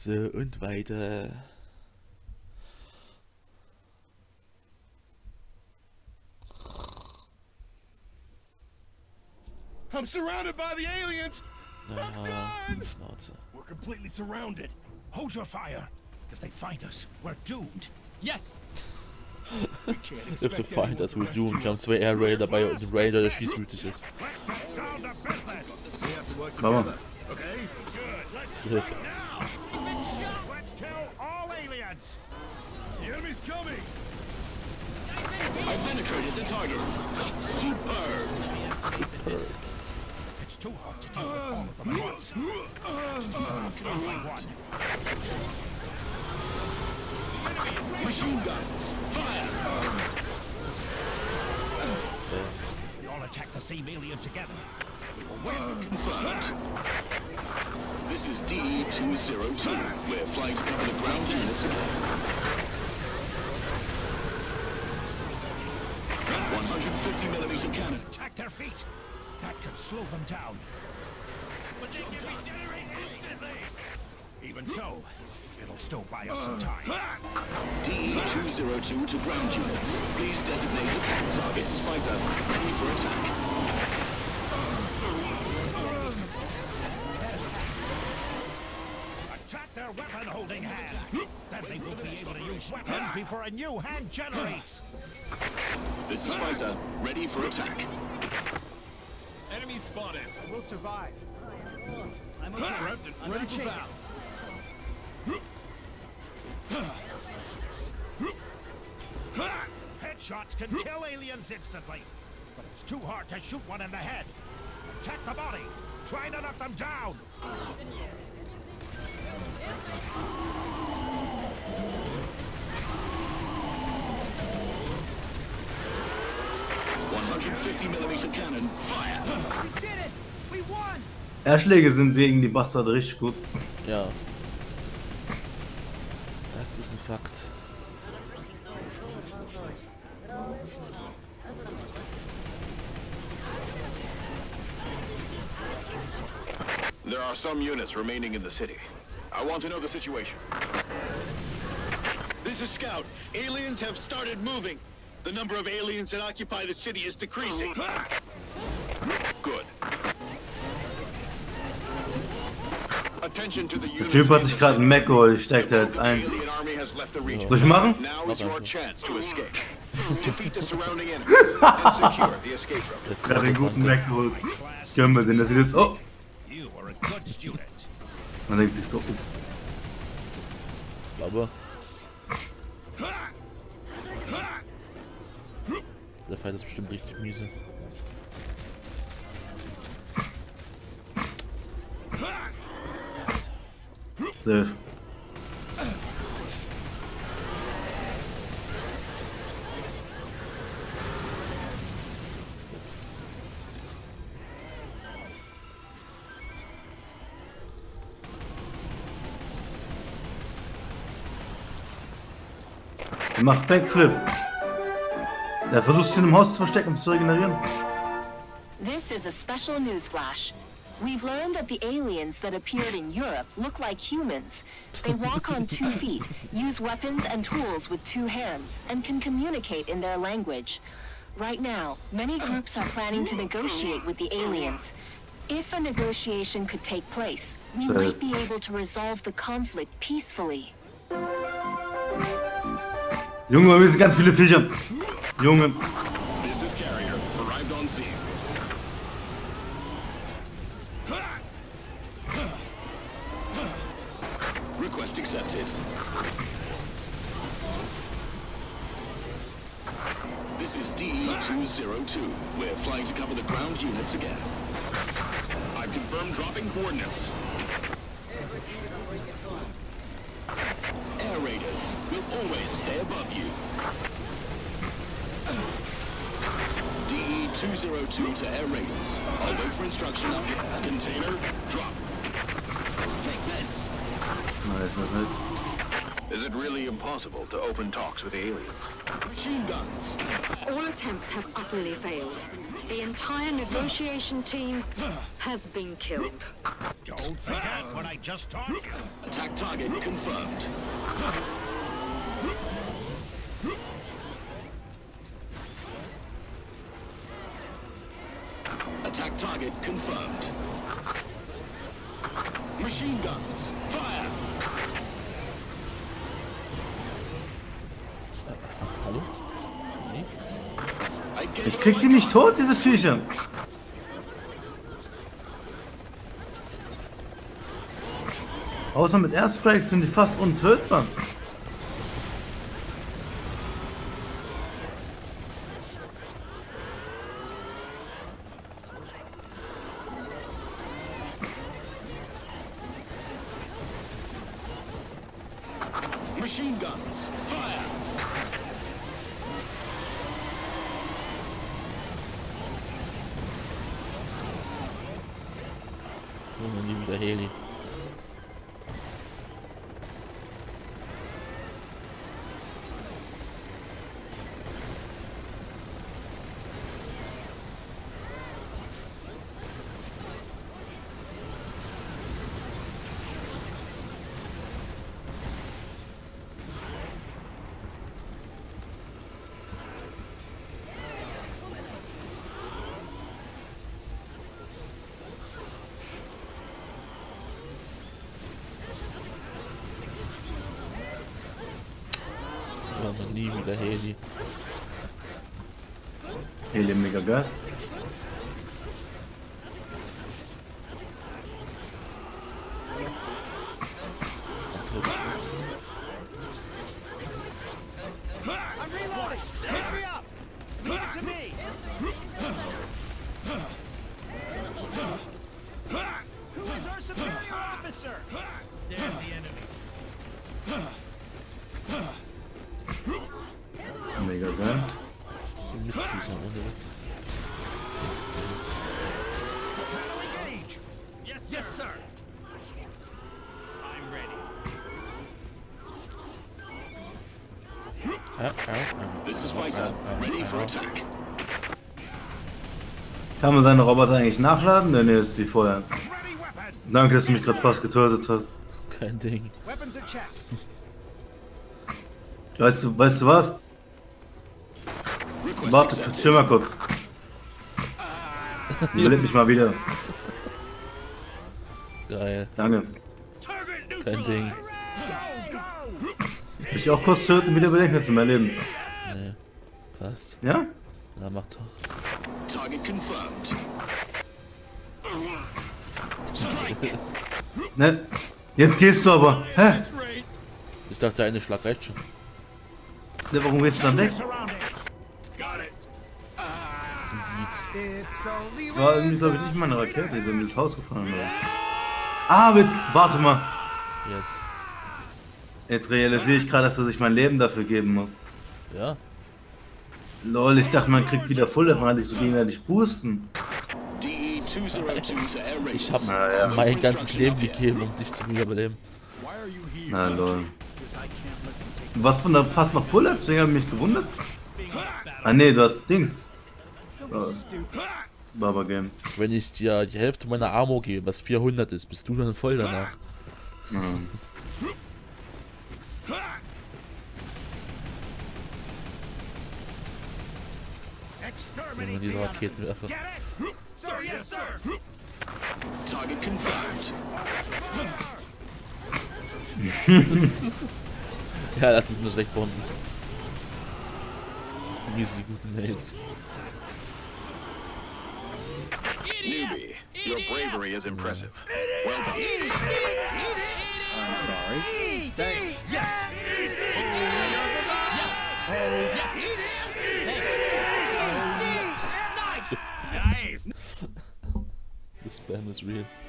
So, und weiter. I'm surrounded by the aliens. I'm done. We're completely surrounded. Hold your fire. If they find us, we're doomed. Yes. If they find us, we're doomed. Wir haben zwei Air Raider dabei und ein Raider, der schießwütig ist. Machen wir. Okay. Let's kill all aliens. The enemy's coming. I penetrated the target. Superb. It's too hard to deal with all of them at once. Machine guns, fire! We all attack the same alien together. We will win. Confirmed. This is DE-202, where flags cover the ground units. 150mm cannon. Attack their feet. That could slow them down. But they can regenerate instantly. Even so, it'll still buy us some time. DE-202 to ground units. Please designate attack targets. Pfizer, ready for attack. Attack their weapon-holding hand. Then they will be able to use weapons before a new hand generates. This is Pfizer, ready for attack. Enemy spotted. I will survive. I'm okay. I'm ready for battle. Headshots can kill aliens instantly, but it's too hard to shoot one in the head. Attack the body. Try to knock them down. Erschläge sind gegen die Bastarde richtig gut. Ja. Das ist ein Fakt. There are some units remaining in the city. I want to know the situation. This is Scout. Aliens have started moving. The number of aliens that occupy the city is decreasing. Good. Attention to the units. Der Typ hat sich gerade einen Mac geholt, steckt er jetzt ein. Soll ich machen? Jetzt hat den guten Mac geholt. Können wir den, dass sie das. Oh! Man denkt sich so. Aber. Der Fight ist bestimmt richtig miese. Safe. Er macht Backflip. Er versucht, sich in dem Haus zu verstecken, um zu regenerieren. This is a special news flash. We've learned that the aliens that appeared in Europe look like humans. They walk on 2 feet, use weapons and tools with 2 hands, and can communicate in their language. Right now, many groups are planning to negotiate with the aliens. If a negotiation could take place, we might be able to resolve the conflict peacefully. Junge, wir sind ganz viele Viecher. Junge. This is Carrier, arrived on scene. Request accepted. This is DE-202. We're flying to cover the ground units again. I've confirmed dropping coordinates. Air Raiders will always stay above you. DE-202 to Air Raiders. I'll wait for instruction up here. Container, drop. Take this. Is it really impossible to open talks with the aliens? Machine guns. All attempts have utterly failed. The entire negotiation team has been killed. Don't forget what I just taught you. Attack target confirmed. Attack target confirmed. Machine guns, fire! Hallo? Ich krieg die nicht tot, diese Viecher. Außer mit Airstrikes sind die fast untötbar. Machine guns, fire! Oh, mein lieber Heli. Nie wieder Heli. Heli mega geil. Mega geil. Das sind Mistviecher ohne Witz. Yes, sir. I'm ready. This is Pfizer. Ready for attack. Kann man seine Roboter eigentlich nachladen? Denn er ist wie vorher. Danke, dass du mich gerade fast getötet hast. Kein Ding. Weißt du was? Warte, chill mal kurz. Überlebt mich mal wieder. Geil. Danke. Kein Ding. Will ich auch kurz töten, wieder überlegen, dass du mein Leben. Nee. Passt. Ja? Ja, mach doch. Target confirmed. Strike. Ne. Jetzt gehst du aber. Hä? Ich dachte, der eine Schlag reicht schon. Ne, warum geht's dann weg? Das war irgendwie, glaube ich, nicht meine Rakete, die sind ins Haus gefallen. Ah, warte mal. Jetzt realisiere ich gerade, dass er sich mein Leben dafür geben muss. Ja. Lol, ich dachte, man kriegt wieder Full, dann kann ich so gegenseitig boosten. Ich habe mein ganzes Leben gegeben, um dich zu wiederbeleben. Na lol. Was von da fast noch Full, deswegen habe ich mich gewundert. Ah ne, du hast Dings. Baba Game. Wenn ich dir die Hälfte meiner Armor gebe, was 400 ist, bist du dann voll danach. Mhm. Wenn diese Raketenwerfer. Sir, yes, sir. Target confirmed. Ja, lass uns nur schlecht bonden. Wie sind die guten Nails? Newbie, your bravery is impressive. Well done. I'm sorry. Thanks. Yes. Yes. Nice. The spam is real.